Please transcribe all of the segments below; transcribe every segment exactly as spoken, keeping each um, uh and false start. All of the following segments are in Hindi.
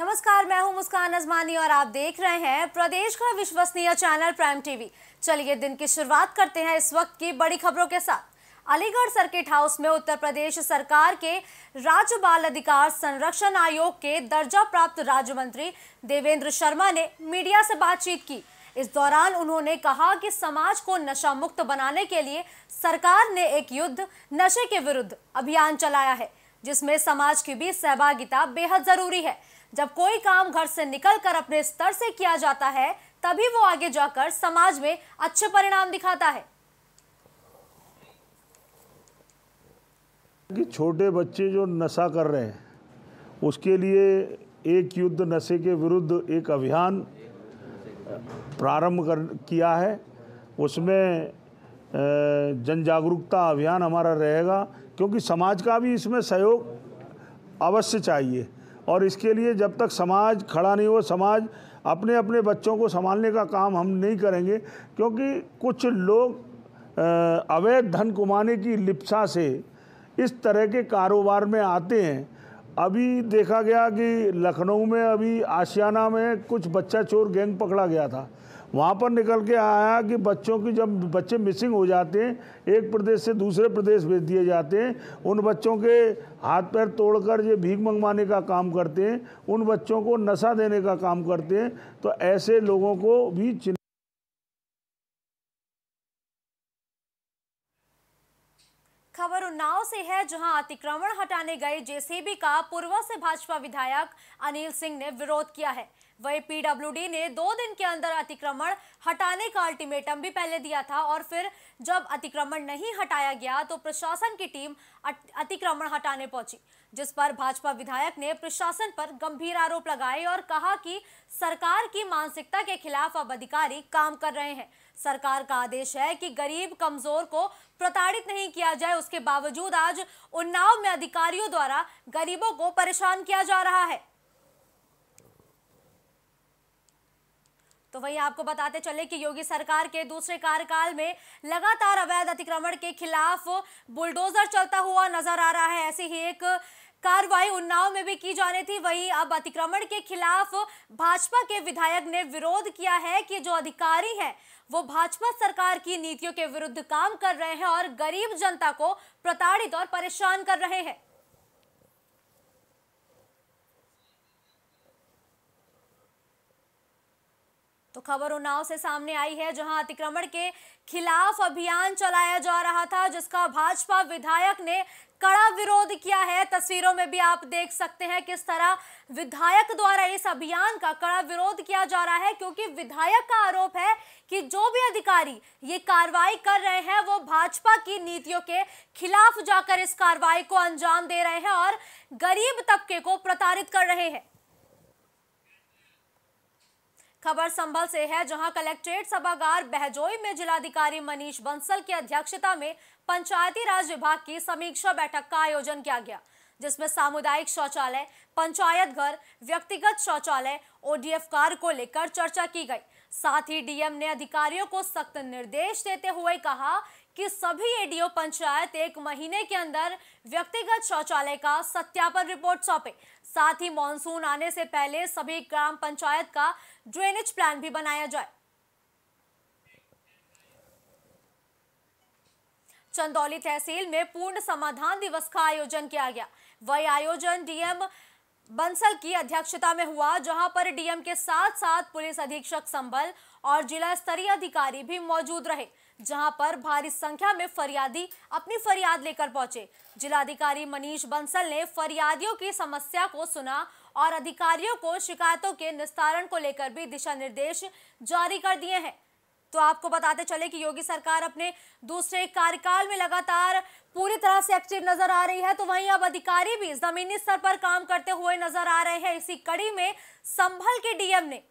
नमस्कार, मैं हूं मुस्कान अजमानी और आप देख रहे हैं प्रदेश का विश्वसनीय चैनल प्राइम टीवी। चलिए दिन की शुरुआत करते हैं इस वक्त की बड़ी खबरों के साथ। अलीगढ़ सर्किट हाउस में उत्तर प्रदेश सरकार के राज्य बाल अधिकार संरक्षण आयोग के दर्जा प्राप्त राज्य मंत्री देवेंद्र शर्मा ने मीडिया से बातचीत की। इस दौरान उन्होंने कहा कि समाज को नशा मुक्त बनाने के लिए सरकार ने एक युद्ध नशे के विरुद्ध अभियान चलाया है, जिसमें समाज की भी सहभागिता बेहद जरूरी है। जब कोई काम घर से निकलकर अपने स्तर से किया जाता है तभी वो आगे जाकर समाज में अच्छे परिणाम दिखाता है। कि छोटे बच्चे जो नशा कर रहे हैं उसके लिए एक युद्ध नशे के विरुद्ध एक अभियान प्रारंभ कर किया है। उसमें जन जागरूकता अभियान हमारा रहेगा, क्योंकि समाज का भी इसमें सहयोग अवश्य चाहिए। और इसके लिए जब तक समाज खड़ा नहीं हो, समाज अपने अपने बच्चों को संभालने का काम हम नहीं करेंगे, क्योंकि कुछ लोग अवैध धन कमाने की लिप्सा से इस तरह के कारोबार में आते हैं। अभी देखा गया कि लखनऊ में अभी आशियाना में कुछ बच्चा चोर गैंग पकड़ा गया था। वहाँ पर निकल के आया कि बच्चों की जब बच्चे मिसिंग हो जाते हैं, एक प्रदेश से दूसरे प्रदेश भेज दिए जाते हैं, उन बच्चों के हाथ पैर तोड़कर ये भीख मंगवाने का काम करते हैं, उन बच्चों को नशा देने का काम करते हैं। तो ऐसे लोगों को भी चिन्ह खबर उन्नाव से है, जहां अतिक्रमण हटाने गए जेसीबी का पूर्व से भाजपा विधायक अनिल सिंह ने विरोध किया है। वहीं पीडब्ल्यूडी ने दो दिन के अंदर अतिक्रमण हटाने का अल्टीमेटम भी पहले दिया था और फिर जब अतिक्रमण नहीं हटाया गया तो प्रशासन की टीम अतिक्रमण हटाने पहुंची, जिस पर भाजपा विधायक ने प्रशासन पर गंभीर आरोप लगाए और कहा कि सरकार की मानसिकता के खिलाफ अब अधिकारी काम कर रहे हैं। सरकार का आदेश है कि गरीब कमजोर को प्रताड़ित नहीं किया जाए, उसके बावजूद आज उन्नाव में अधिकारियों द्वारा गरीबों को परेशान किया जा रहा है। तो वहीं आपको बताते चले कि योगी सरकार के दूसरे कार्यकाल में लगातार अवैध अतिक्रमण के खिलाफ बुलडोजर चलता हुआ नजर आ रहा है। ऐसी ही एक कार्रवाई उन्नाव में भी की जानी थी। वहीं अब अतिक्रमण के खिलाफ भाजपा के विधायक ने विरोध किया है कि जो अधिकारी हैं वो भाजपा सरकार की नीतियों के विरुद्ध काम कर रहे हैं और गरीब जनता को प्रताड़ित और परेशान कर रहे हैं। तो खबर उन्नाव से सामने आई है, जहां अतिक्रमण के खिलाफ अभियान चलाया जा रहा था, जिसका भाजपा विधायक ने कड़ा विरोध किया है। तस्वीरों में भी आप देख सकते हैं किस तरह विधायक द्वारा इस अभियान का कड़ा विरोध किया जा रहा है, क्योंकि विधायक का आरोप है कि जो भी अधिकारी ये कार्रवाई कर रहे हैं वो भाजपा की नीतियों के खिलाफ जाकर इस कार्रवाई को अंजाम दे रहे हैं और गरीब तबके को प्रताड़ित कर रहे हैं। खबर संभल से है, जहां कलेक्ट्रेट सभागार बहजोई में जिलाधिकारी मनीष बंसल की अध्यक्षता में पंचायती राज विभाग की समीक्षा बैठक का आयोजन किया गया, जिसमें सामुदायिक शौचालय, पंचायत घर, व्यक्तिगत शौचालय, ओडीएफ कार्य को लेकर चर्चा की गई। साथ ही डीएम ने अधिकारियों को सख्त निर्देश देते हुए कहा कि सभी एडीओ पंचायत एक महीने के अंदर व्यक्तिगत शौचालय का सत्यापन रिपोर्ट सौंपे। साथ ही मॉनसून आने से पहले सभी ग्राम पंचायत का ड्रेनेज प्लान भी बनाया जाए। चंदौली तहसील में पूर्ण समाधान दिवस का आयोजन किया गया। वह आयोजन डीएम बंसल की अध्यक्षता में हुआ, जहां पर डीएम के साथ साथ पुलिस अधीक्षक संभल और जिला स्तरीय अधिकारी भी मौजूद रहे, जहां पर भारी संख्या में फरियादी अपनी फरियाद लेकर पहुंचे। जिलाधिकारी मनीष बंसल ने फरियादियों की समस्या को सुना और अधिकारियों को शिकायतों के निस्तारण को लेकर भी दिशा निर्देश जारी कर दिए हैं। तो आपको बताते चले कि योगी सरकार अपने दूसरे कार्यकाल में लगातार पूरी तरह से एक्टिव नजर आ रही है। तो वहीं अब अधिकारी भी जमीनी स्तर पर काम करते हुए नजर आ रहे हैं। इसी कड़ी में संभल के डीएम ने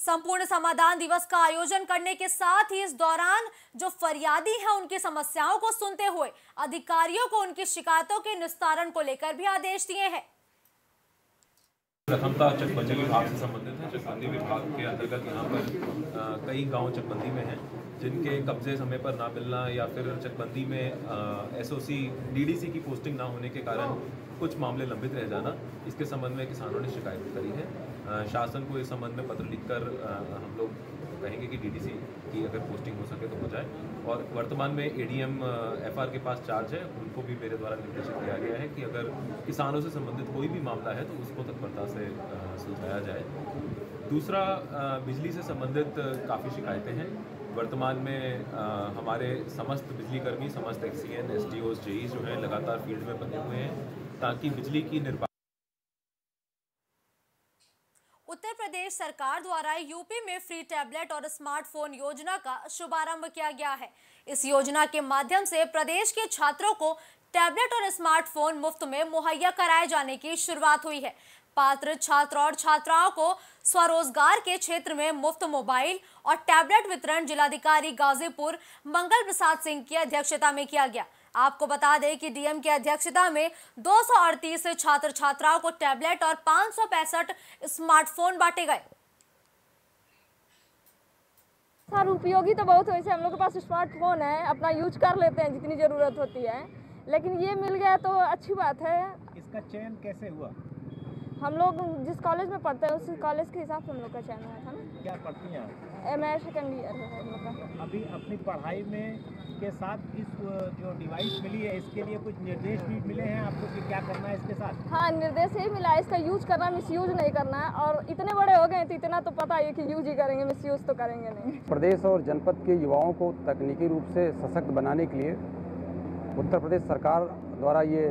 संपूर्ण समाधान दिवस का आयोजन करने के साथ ही इस दौरान जो फरियादी हैं उनकी समस्याओं को सुनते हुए अधिकारियों को उनकी शिकायतों के निस्तारण को लेकर भी आदेश दिए हैं। प्रथमता चकबंदी विभाग से संबंधित है। चकबंदी विभाग के अंतर्गत यहाँ पर आ, कई गांव चकबंदी में हैं जिनके कब्जे समय पर ना मिलना या फिर चकबंदी में एसओसी डीडीसी की पोस्टिंग ना होने के कारण कुछ मामले लंबित रह जाना, इसके संबंध में किसानों ने शिकायत करी है। आ, शासन को इस संबंध में पत्र लिखकर हम लोग कहेंगे कि डीडीसी की अगर पोस्टिंग हो सके तो हो जाए। और वर्तमान में एडीएम एफआर के पास चार्ज है, उनको भी मेरे द्वारा निर्देशित किया गया है कि अगर किसानों से संबंधित कोई भी मामला है तो उसको तत्परता से सुलझाया जाए। दूसरा, बिजली से संबंधित काफ़ी शिकायतें हैं। वर्तमान में हमारे समस्त बिजलीकर्मी, समस्त एक्ससीएन, एसडीओस, जेईस जो हैं लगातार फील्ड में बने हुए हैं ताकि बिजली की निर्बाध। उत्तर प्रदेश सरकार द्वारा यूपी में फ्री टैबलेट और स्मार्टफोन योजना का शुभारंभ किया गया है। इस योजना के माध्यम से प्रदेश के छात्रों को टैबलेट और स्मार्टफोन मुफ्त में मुहैया कराए जाने की शुरुआत हुई है। पात्र छात्र और छात्राओं को स्वरोजगार के क्षेत्र में मुफ्त मोबाइल और टैबलेट वितरण जिलाधिकारी गाजीपुर मंगल प्रसाद सिंह की अध्यक्षता में किया गया। आपको बता दें कि डीएम की अध्यक्षता में दो सौ अड़तीस छात्र छात्राओं को टैबलेट और पांच सौ पैंसठ स्मार्टफोन बांटे गए। सर, उपयोगी तो बहुत है, हम लोग के पास स्मार्टफोन है, अपना यूज कर लेते हैं जितनी जरूरत होती है, लेकिन ये मिल गया तो अच्छी बात है। इसका चयन कैसे हुआ? हम लोग जिस कॉलेज में पढ़ते हैं उस कॉलेज के हिसाब से हम लोग का चयन हुआ था ना। क्या पढ़ती हैं? एम ए सेकेंड ईयर है हम लोग का। अभी अपनी पढ़ाई में के साथ इस जो डिवाइस मिली है इसके लिए कुछ निर्देश भी मिले हैं आपको कि क्या करना है इसके साथ? हाँ, निर्देश यही मिला है, इसका यूज करना, मिसयूज नहीं करना है। और इतने बड़े हो गए तो इतना तो पता है कि यूज ही करेंगे, मिसयूज तो करेंगे नहीं। प्रदेश और जनपद के युवाओं को तकनीकी रूप से सशक्त बनाने के लिए उत्तर प्रदेश सरकार द्वारा ये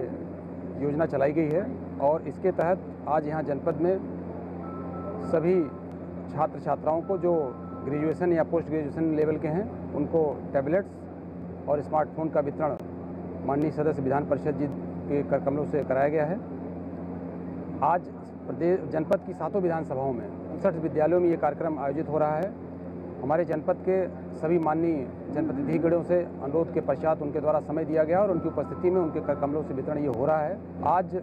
योजना चलाई गई है और इसके तहत आज यहाँ जनपद में सभी छात्र छात्राओं को जो ग्रेजुएशन या पोस्ट ग्रेजुएशन लेवल के हैं उनको टैबलेट्स और स्मार्टफोन का वितरण माननीय सदस्य विधान परिषद जी के कमलों से कराया गया है। आज प्रदेश जनपद की सातों विधानसभाओं में उनसठ विद्यालयों में ये कार्यक्रम आयोजित हो रहा है। हमारे जनपद के सभी माननीय जनप्रतिनिधिगणों से अनुरोध के पश्चात उनके द्वारा समय दिया गया और उनकी उपस्थिति में उनके कमलों से वितरण ये हो रहा है। आज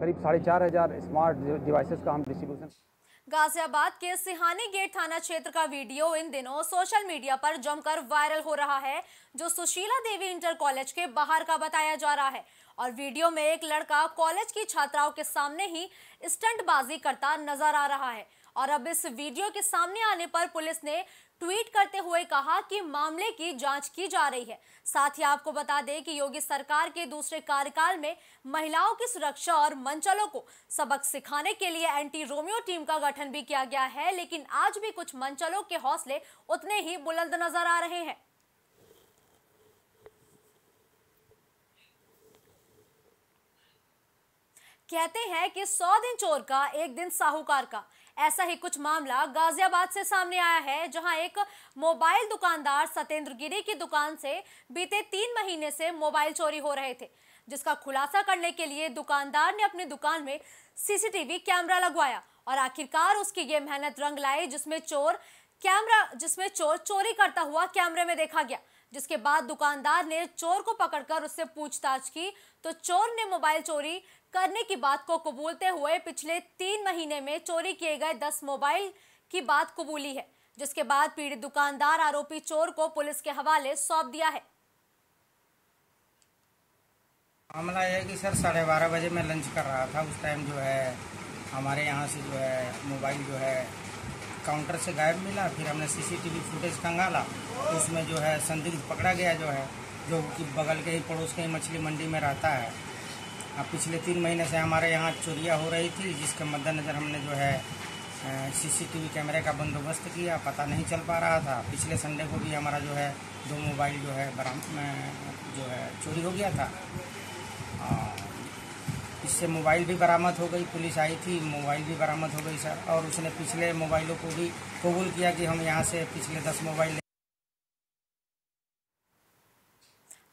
करीब साढ़े चार हज़ार स्मार्ट डिवाइसेस का हम डिस्ट्रीब्यूशन। गाजियाबाद के सिहानी गेट थाना क्षेत्र का वीडियो इन दिनों सोशल मीडिया पर जमकर वायरल हो रहा है, जो सुशीला देवी इंटर कॉलेज के बाहर का बताया जा रहा है। और वीडियो में एक लड़का कॉलेज की छात्राओं के सामने ही स्टंटबाजी करता नजर आ रहा है। और अब इस वीडियो के सामने आने पर पुलिस ने ट्वीट करते हुए कहा कि मामले की जांच की जा रही है। साथ ही आपको बता दें कि योगी सरकार के दूसरे कार्यकाल में महिलाओं की सुरक्षा और मंचलों को सबक सिखाने के लिए एंटी रोमियो टीम का गठन भी किया गया है, लेकिन आज भी कुछ मंचलों के हौसले उतने ही बुलंद नजर आ रहे हैं। कहते हैं कि सौ दिन चोर का एक दिन साहूकार का, ऐसा ही कुछ मामला गाजियाबाद से सामने आया है, जहां एक मोबाइल दुकानदार सतेंद्र गिरी की दुकान से बीते तीन महीने से मोबाइल चोरी हो रहे थे, जिसका खुलासा करने के लिए दुकानदार ने अपनी दुकान में सीसीटीवी कैमरा लगवाया। और आखिरकार उसकी ये मेहनत रंग लाई जिसमें चोर कैमरा जिसमें चोर चोरी करता हुआ कैमरे में देखा गया, जिसके बाद दुकानदार ने चोर को पकड़कर उससे पूछताछ की तो चोर ने मोबाइल चोरी करने की बात को कबूलते हुए पिछले तीन महीने में चोरी किए गए दस मोबाइल की बात कबूली है, जिसके बाद पीड़ित दुकानदार आरोपी चोर को पुलिस के हवाले सौंप दिया है। मामला यह है कि सर साढ़े बारह बजे मैं लंच कर रहा था, उस टाइम जो है हमारे यहाँ से जो है मोबाइल जो है काउंटर से गायब मिला। फिर हमने सीसीटीवी फुटेज खंगाला, उसमें जो है संदिग्ध पकड़ा गया जो है जो कि बगल के ही पड़ोस के ही मछली मंडी में रहता है। अब पिछले तीन महीने से हमारे यहाँ चोरियाँ हो रही थी, जिसके मद्देनज़र हमने जो है सीसीटीवी कैमरे का बंदोबस्त किया। पता नहीं चल पा रहा था। पिछले संडे को भी हमारा जो है दो मोबाइल जो है बरामद जो है चोरी हो गया था, इससे मोबाइल भी बरामद हो गई। पुलिस आई थी, मोबाइल भी बरामद हो गई सर, और उसने पिछले मोबाइलों को भी कबूल किया कि हम यहाँ से पिछले दस मोबाइल।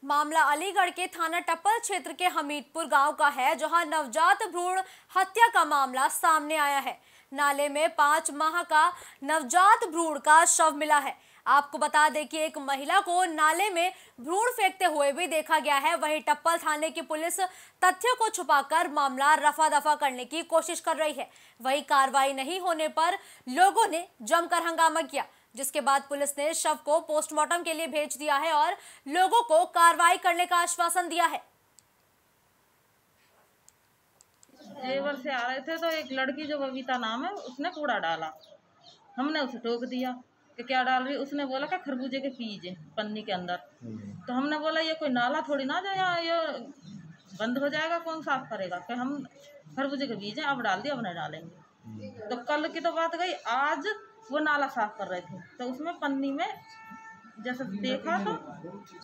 मामला अलीगढ़ के थाना टप्पल क्षेत्र के हमीदपुर गांव का है, जहां नवजात भ्रूण हत्या का मामला सामने आया है। नाले में पांच माह का नवजात भ्रूण का शव मिला है। आपको बता दें कि एक महिला को नाले में भ्रूण फेंकते हुए भी देखा गया है। वहीं टप्पल थाने की पुलिस तथ्यों को छुपाकर मामला रफा दफा करने की कोशिश कर रही है। वहीं कार्रवाई नहीं होने पर लोगों ने जमकर हंगामा किया, जिसके बाद पुलिस ने शव को पोस्टमार्टम के लिए भेज दिया है और लोगों को कार्रवाई करने का आश्वासन दिया है। लेबर से आ रहे थे तो एक लड़की जो बबीता नाम है उसने कूड़ा डाला, हमने उसे टोक दिया कि क्या डाल रही। उसने बोला कि खरबूजे के बीज पन्नी के अंदर। तो हमने बोला ये कोई नाला थोड़ी ना जो यहाँ ये बंद हो जाएगा, कौन साफ करेगा। कि हम खरबूजे के बीज हैं, अब डाल दिया, अब नहीं डालेंगे। तो कल की तो बात गई, आज वो नाला साफ कर रहे थे तो उसमें पन्नी में जैसे देखा तो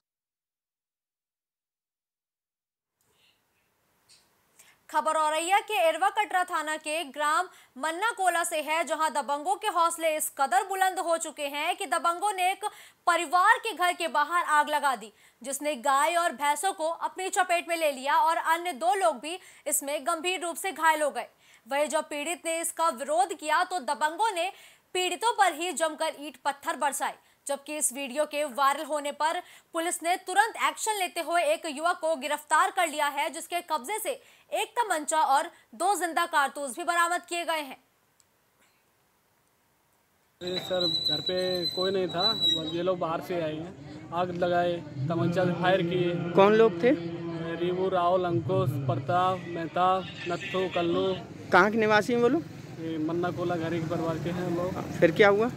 खबर हो रही है कि एरवा कटरा थाना के ग्राम मन्ना कोला से है, जहां दबंगों के हौसले इस कदर बुलंद हो चुके हैं कि दबंगों ने एक परिवार के घर के बाहर आग लगा दी, जिसने गाय और भैंसों को अपनी चपेट में ले लिया और अन्य दो लोग भी इसमें गंभीर रूप से घायल हो गए। वहीं जब पीड़ित ने इसका विरोध किया तो दबंगों ने पीड़ितों पर ही जमकर ईंट पत्थर बरसाए, जबकि इस वीडियो के वायरल होने पर पुलिस ने तुरंत एक्शन लेते हुए एक युवक को गिरफ्तार कर लिया है, जिसके कब्जे से एक तमंचा और दो जिंदा कारतूस भी बरामद किए गए हैं। सर घर पे कोई नहीं था, ये लोग बाहर से आए हैं, आग लगाए, तमंचा से फायर किए। कौन लोग थे? रिवू, राहुल, अंकुश, प्रताप, मेहता, नत्थू, कल्लू। कहाँ के निवासी हैं वो लोग? मन्ना कोला घरी के परिवार के हैं लोग। फिर क्या हुआ?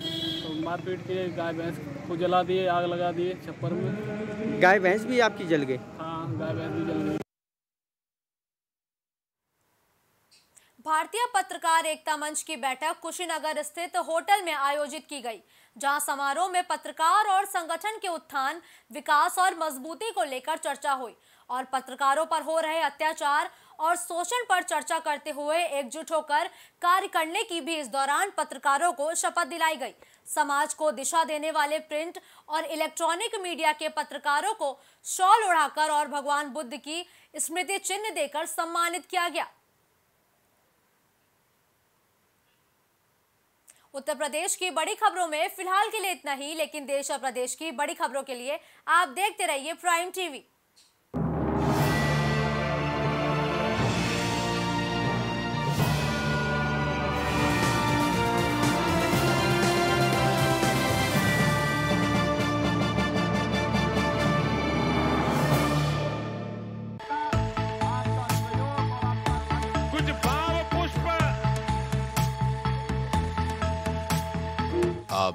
मारपीट किए, गाय भैंस को जला दिए, आग लगा दिए छप्पर में। गाय भैंस भी आपकी जल गई? हाँ, गाय भैंस भी जल गई। भारतीय पत्रकार एकता मंच की बैठक कुशीनगर स्थित होटल में आयोजित की गई, जहां समारोह में पत्रकार और संगठन के उत्थान, विकास और मजबूती को लेकर चर्चा हुई और पत्रकारों पर हो रहे अत्याचार और शोषण पर चर्चा करते हुए एकजुट होकर कार्य करने की भी इस दौरान पत्रकारों को शपथ दिलाई गई। समाज को दिशा देने वाले प्रिंट और इलेक्ट्रॉनिक मीडिया के पत्रकारों को शॉल उड़ाकर और भगवान बुद्ध की स्मृति चिन्ह देकर सम्मानित किया गया। उत्तर प्रदेश की बड़ी खबरों में फिलहाल के लिए इतना ही, लेकिन देश और प्रदेश की बड़ी खबरों के लिए आप देखते रहिए प्राइम टीवी। आप